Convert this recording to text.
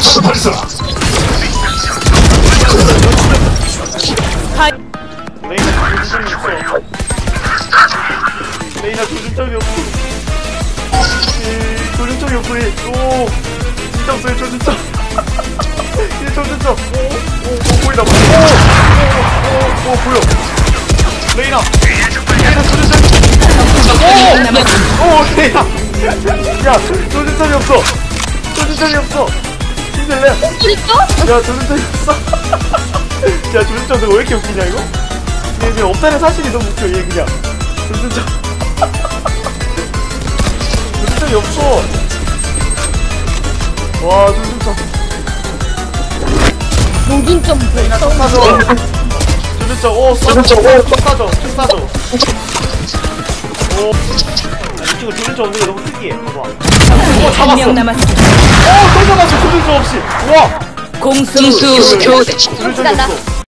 술탄 발사. 레이나 조준점이 없어. 레이나 조준점이 없고. 조준점이 없고. 오. 진짜 없어요 조준점. 이 조준점. 오 보인다. 오 보여. 레이나. 레이나 조준점. 오 레이나. 야, 조준점이 없어. 조준점이 없어. 힘들래? 야, 조준점이 없어. 야, 조준점 왜 이렇게 웃기냐 이거? 얘 지금 없다는 사실이 너무 웃겨. 얘 그냥 조준점. 조준점이 없어. 와, 조준점. 조준점 레이나 턱 사줘. 조준점. 오, 조준점. 오, 턱 사줘. 턱 사줘. 오. 이쪽으로 조준점 없는 게 너무 특이해. 봐봐. 오, 잡았어. 오, 또 잡았어. 조준점 없이. 우와. 공수 교대. 조준점 없어.